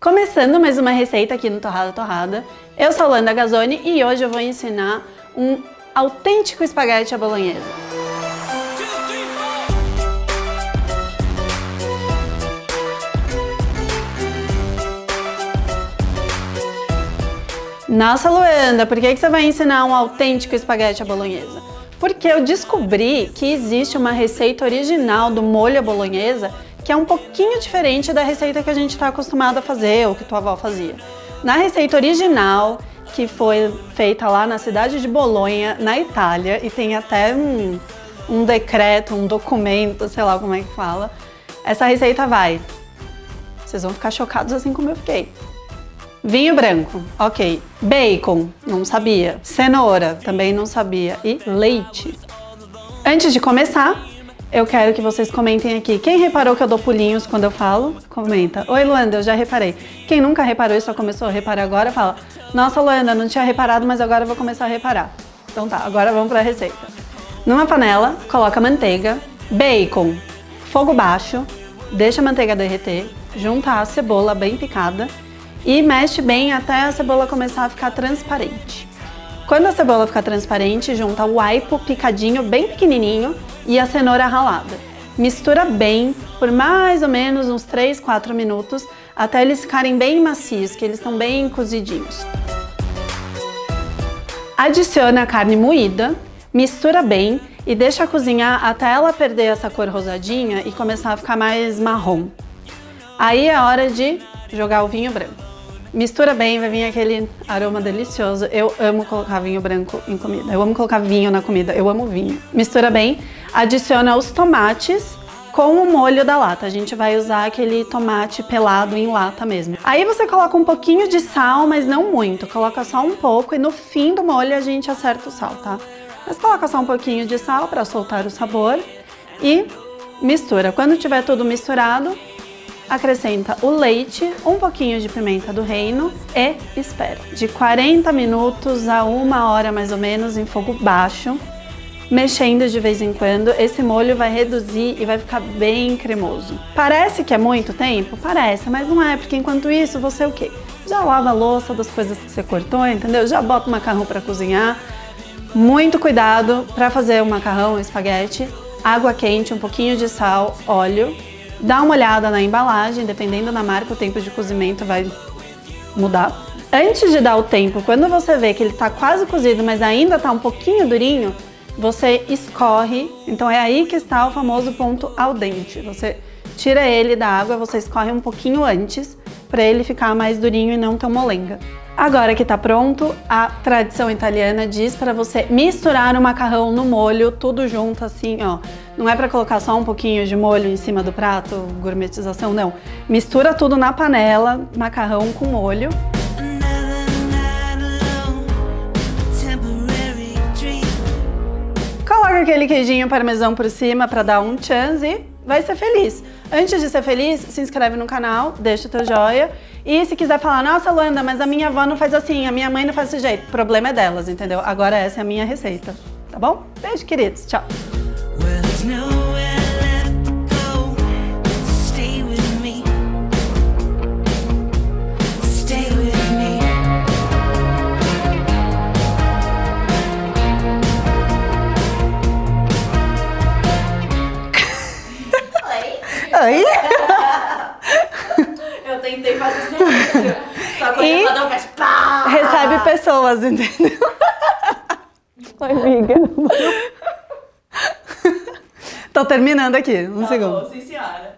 Começando mais uma receita aqui no Torrada Torrada, eu sou Luanda Gazoni e hoje eu vou ensinar um autêntico espaguete à bolonhesa. Nossa Luanda, por que você vai ensinar um autêntico espaguete à bolonhesa? Porque eu descobri que existe uma receita original do molho à bolonhesa que é um pouquinho diferente da receita que a gente está acostumado a fazer, ou que tua avó fazia. Na receita original, que foi feita lá na cidade de Bolonha, na Itália, e tem até um decreto, um documento, sei lá como é que fala, essa receita vai... Vocês vão ficar chocados assim como eu fiquei. Vinho branco, ok. Bacon, não sabia. Cenoura, também não sabia. E leite. Antes de começar, eu quero que vocês comentem aqui. Quem reparou que eu dou pulinhos quando eu falo? Comenta. Oi, Luanda, eu já reparei. Quem nunca reparou e só começou a reparar agora, fala: nossa, Luanda, não tinha reparado, mas agora eu vou começar a reparar. Então tá, agora vamos pra receita. Numa panela, coloca manteiga, bacon, fogo baixo, deixa a manteiga derreter, junta a cebola bem picada e mexe bem até a cebola começar a ficar transparente. Quando a cebola ficar transparente, junta o aipo picadinho, bem pequenininho, e a cenoura ralada. Mistura bem por mais ou menos uns 3, 4 minutos, até eles ficarem bem macios, que eles estão bem cozidinhos. Adiciona a carne moída, mistura bem e deixa cozinhar até ela perder essa cor rosadinha e começar a ficar mais marrom. Aí é hora de jogar o vinho branco. Mistura bem, vai vir aquele aroma delicioso. Eu amo colocar vinho branco em comida. Eu amo colocar vinho na comida. Eu amo vinho. Mistura bem, adiciona os tomates com o molho da lata. A gente vai usar aquele tomate pelado em lata mesmo. Aí você coloca um pouquinho de sal, mas não muito. Coloca só um pouco e no fim do molho a gente acerta o sal, tá? Mas coloca só um pouquinho de sal para soltar o sabor e mistura. Quando tiver tudo misturado, acrescenta o leite, um pouquinho de pimenta do reino e espera. De 40 minutos a 1 hora mais ou menos em fogo baixo, mexendo de vez em quando. Esse molho vai reduzir e vai ficar bem cremoso. Parece que é muito tempo? Parece, mas não é, porque enquanto isso você o quê? Já lava a louça das coisas que você cortou, entendeu? Já bota o macarrão para cozinhar. Muito cuidado para fazer o macarrão, o espaguete. Água quente, um pouquinho de sal, óleo. Dá uma olhada na embalagem, dependendo da marca, o tempo de cozimento vai mudar. Antes de dar o tempo, quando você vê que ele tá quase cozido, mas ainda tá um pouquinho durinho, você escorre. Então é aí que está o famoso ponto al dente. Você tira ele da água, você escorre um pouquinho antes, para ele ficar mais durinho e não tão molenga. Agora que tá pronto, a tradição italiana diz para você misturar o macarrão no molho, tudo junto assim, ó. Não é para colocar só um pouquinho de molho em cima do prato, gourmetização, não. Mistura tudo na panela, macarrão com molho. Coloca aquele queijinho parmesão por cima para dar um chance e vai ser feliz. Antes de ser feliz, se inscreve no canal, deixa o teu joia. E se quiser falar, nossa Luanda, mas a minha avó não faz assim, a minha mãe não faz desse jeito. O problema é delas, entendeu? Agora essa é a minha receita, tá bom? Beijo, queridos. Tchau. Eu tentei fazer silêncio, só que eu ia dar um gás, pá! Recebe pessoas, entendeu? Oi, amiga. Tô terminando aqui, um segundo. Tá bom, sim, senhora.